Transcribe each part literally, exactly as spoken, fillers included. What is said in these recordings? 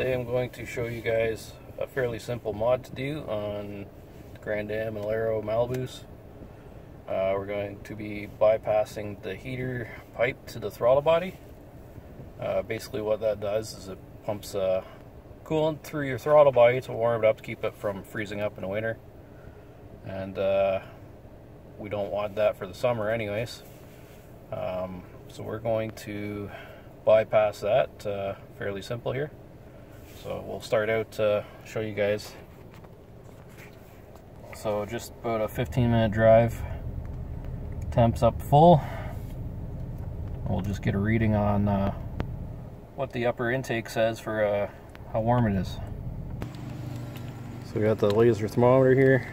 Today I'm going to show you guys a fairly simple mod to do on Grand Am and Alero Malibus. Uh, we're going to be bypassing the heater pipe to the throttle body. Uh, basically what that does is it pumps uh, coolant through your throttle body to warm it up to keep it from freezing up in the winter. And uh, we don't want that for the summer anyways. Um, so we're going to bypass that, uh, fairly simple here. So we'll start out to uh, show you guys. So just about a fifteen minute drive, temps up full. We'll just get a reading on uh, what the upper intake says for uh, how warm it is. So we got the laser thermometer here.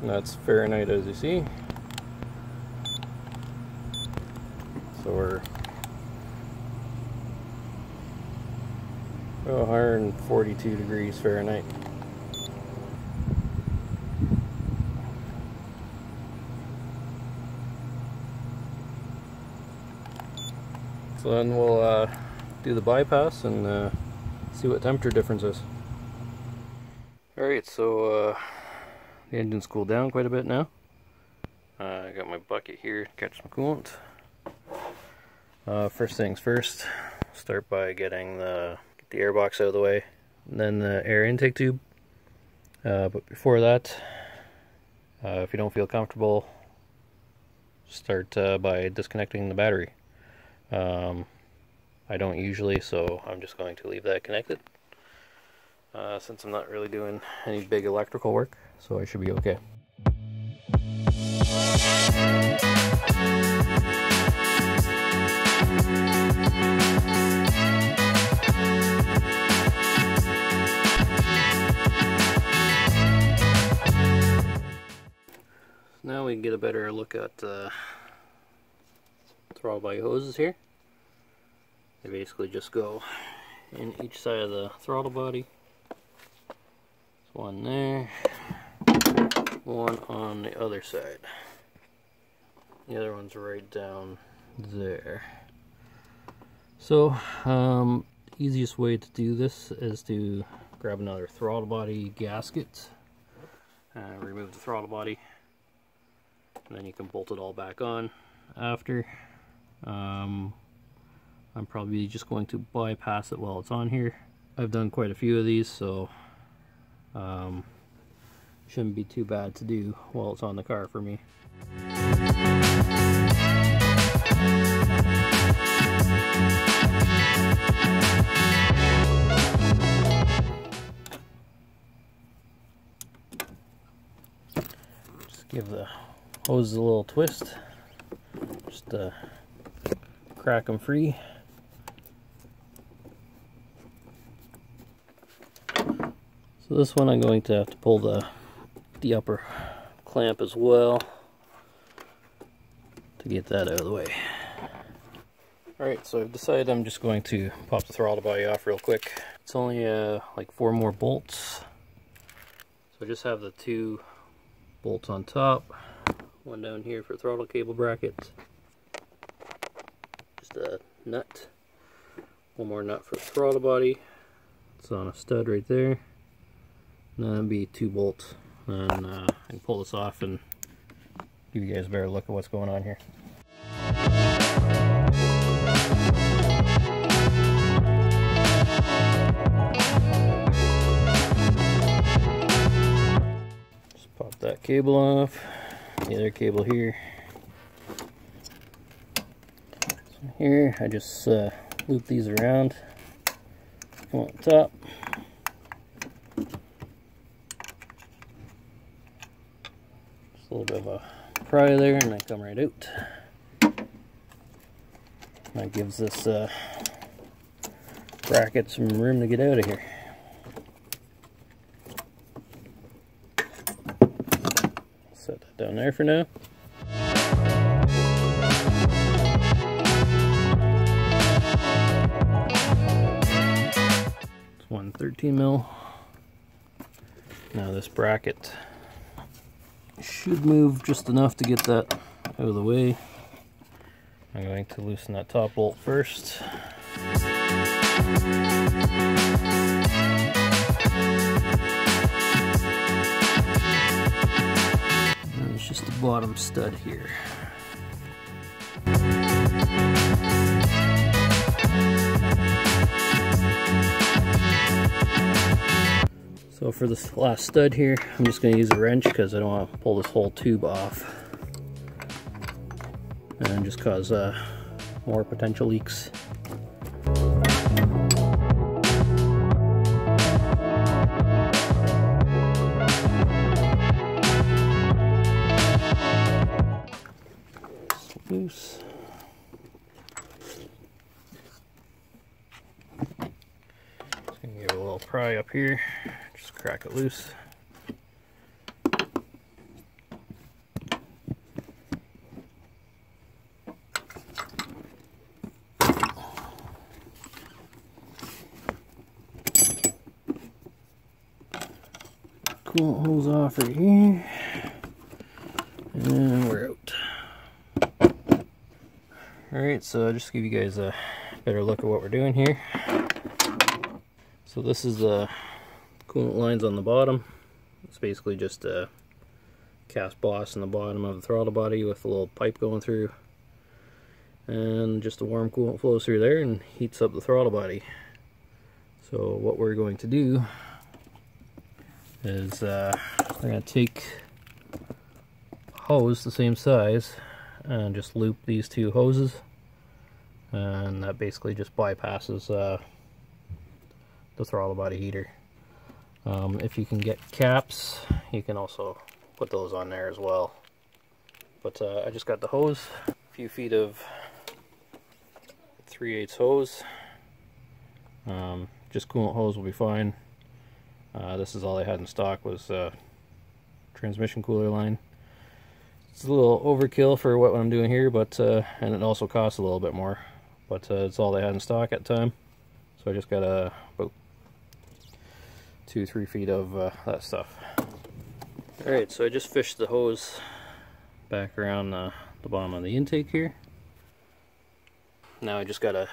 And that's Fahrenheit, as you see. So we're one hundred forty-two degrees Fahrenheit. So then we'll uh, do the bypass and uh, see what temperature difference is. Alright, so uh, the engine's cooled down quite a bit now. Uh, I got my bucket here to catch some coolant. Uh, first things first, start by getting the, get the air box out of the way, and then the air intake tube. Uh, but before that, uh, if you don't feel comfortable, start uh, by disconnecting the battery. Um, I don't usually, so I'm just going to leave that connected, uh, since I'm not really doing any big electrical work, so I should be okay. Now we can get a better look at uh, throttle body hoses here. They basically just go in each side of the throttle body. There's one there, one on the other side. The other one's right down there. So, um, easiest way to do this is to grab another throttle body gasket, and remove the throttle body, and then you can bolt it all back on after. Um, I'm probably just going to bypass it while it's on here. I've done quite a few of these, so um, shouldn't be too bad to do while it's on the car for me. Just give the hose a little twist, just uh, crack them free. So this one I'm going to have to pull the the upper clamp as well to get that out of the way. Alright, so I've decided I'm just going to pop the throttle body off real quick. It's only uh, like four more bolts. So I just have the two bolts on top, one down here for throttle cable bracket, just a nut, one more nut for the throttle body, it's on a stud right there, and that'll be two bolts. And uh, I can pull this off and give you guys a better look at what's going on here. Just pop that cable off, the other cable here. So here I just uh, loop these around, come on top. A little bit of a pry there, and they come right out. That gives this uh, bracket some room to get out of here. Set that down there for now. It's one thirteen mil. Now this bracket should move just enough to get that out of the way. I'm going to loosen that top bolt first. And it's just the bottom stud here. So for this last stud here, I'm just going to use a wrench because I don't want to pull this whole tube off and just cause uh, more potential leaks. Loose. Just gonna give it a little pry up here, just crack it loose. Coolant hose off right here, and we're out. Alright, so I'll just give you guys a better look at what we're doing here. So this is the coolant lines on the bottom. It's basically just a cast boss in the bottom of the throttle body with a little pipe going through. And just the warm coolant flows through there and heats up the throttle body. So what we're going to do is uh, we're going to take hose the same size and just loop these two hoses, and that basically just bypasses uh, the throttle body heater. Um, if you can get caps, you can also put those on there as well, but uh, I just got the hose, a few feet of three eighths hose. Um, just coolant hose will be fine. Uh, this is all I had in stock, was uh, transmission cooler line. It's a little overkill for what I'm doing here, but uh, and it also costs a little bit more. But uh, it's all they had in stock at the time, so I just got a about two, three feet of uh, that stuff. All right, so I just fished the hose back around the, the bottom of the intake here. Now I just gotta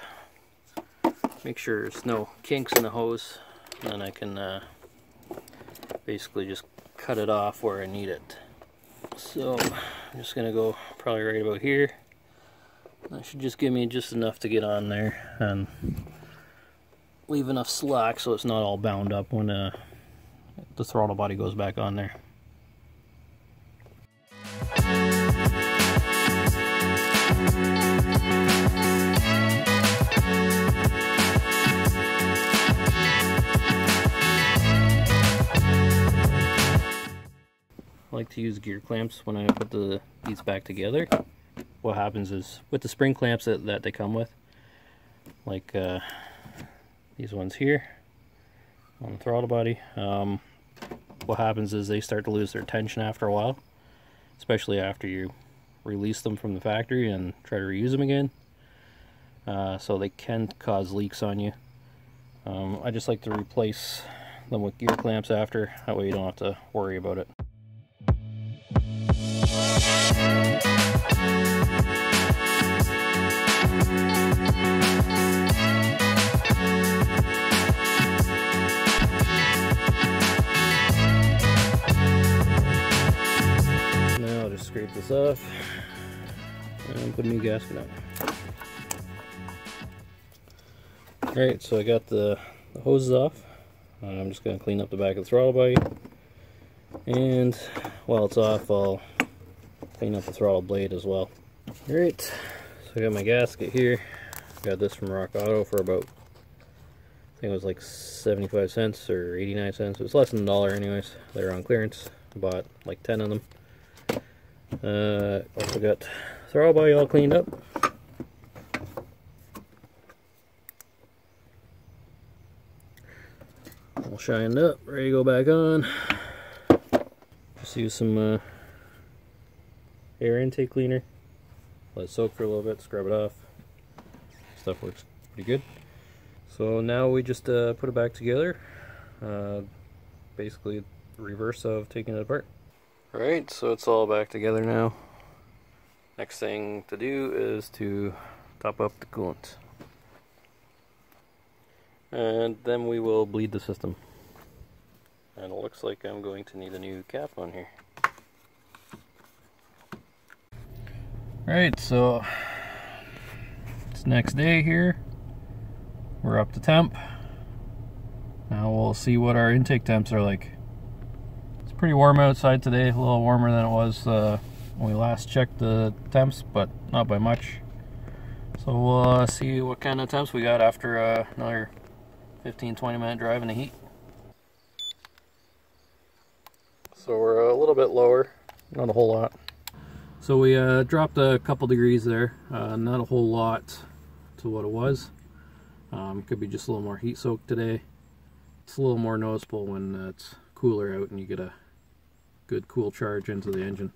make sure there's no kinks in the hose, and then I can uh, basically just cut it off where I need it. So I'm just gonna go probably right about here. That should just give me just enough to get on there and leave enough slack so it's not all bound up when uh, the throttle body goes back on there. Like to use gear clamps when I put the these back together. What happens is with the spring clamps that, that they come with, like uh, these ones here on the throttle body, um, what happens is they start to lose their tension after a while, especially after you release them from the factory and try to reuse them again, uh, so they can cause leaks on you. um, I just like to replace them with gear clamps after, that way you don't have to worry about it. Now I'll just scrape this off and put a new gasket on. Alright, so I got the, the hoses off. I'm just going to clean up the back of the throttle body, and while it's off I'll clean up the throttle blade as well. Alright, so I got my gasket here. Got this from Rock Auto for about, I think it was like seventy-five cents or eighty-nine cents. It was less than a dollar anyways. They were on clearance. I bought like ten of them. Uh, also got throttle body all cleaned up. All shined up, ready to go back on. Just use some uh, air intake cleaner, let it soak for a little bit, scrub it off. Stuff works pretty good. So now we just uh, put it back together, uh, basically the reverse of taking it apart. Alright, so it's all back together now. Next thing to do is to top up the coolant, and then we will bleed the system. And it looks like I'm going to need a new cap on here. Alright, so it's next day here. We're up to temp. Now we'll see what our intake temps are like. It's pretty warm outside today, a little warmer than it was uh, when we last checked the temps, but not by much. So we'll uh, see what kind of temps we got after uh, another fifteen to twenty minute drive in the heat. So we're a little bit lower, not a whole lot. So we uh, dropped a couple degrees there, uh, not a whole lot to what it was. Um, could be just a little more heat soak today. It's a little more noticeable when uh, it's cooler out and you get a good cool charge into the engine.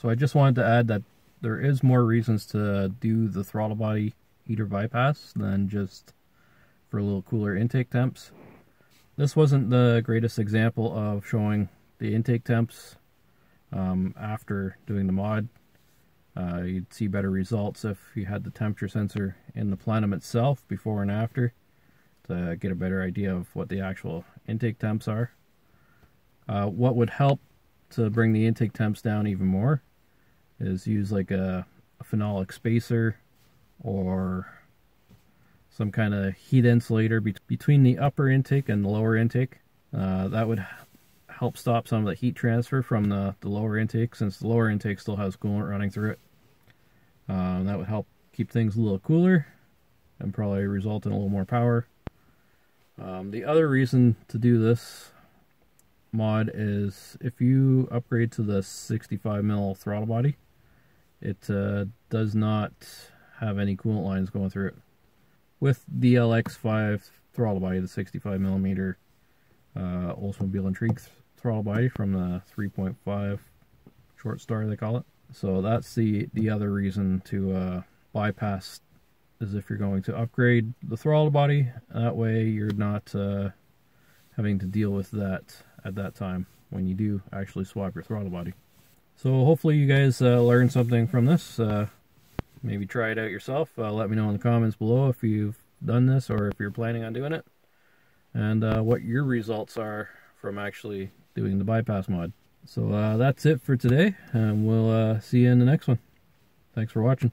So I just wanted to add that there is more reasons to do the throttle body heater bypass than just for a little cooler intake temps. This wasn't the greatest example of showing the intake temps um, after doing the mod. Uh, you'd see better results if you had the temperature sensor in the plenum itself before and after to get a better idea of what the actual intake temps are. Uh, what would help to bring the intake temps down even more is use like a, a phenolic spacer or some kind of heat insulator be between the upper intake and the lower intake. Uh, that would help stop some of the heat transfer from the, the lower intake, since the lower intake still has coolant running through it. Um, that would help keep things a little cooler and probably result in a little more power. Um, the other reason to do this mod is if you upgrade to the sixty-five mil throttle body, it uh, does not have any coolant lines going through it. With the L X five throttle body, the sixty-five millimeter uh, Oldsmobile Intrigue throttle body from the three point five short star they call it. So that's the, the other reason to uh, bypass, is if you're going to upgrade the throttle body. That way you're not uh, having to deal with that at that time when you do actually swap your throttle body. So hopefully you guys uh, learned something from this. Uh, Maybe try it out yourself. Uh, let me know in the comments below if you've done this or if you're planning on doing it, and uh, what your results are from actually doing the bypass mod. So uh, that's it for today, and we'll uh, see you in the next one. Thanks for watching.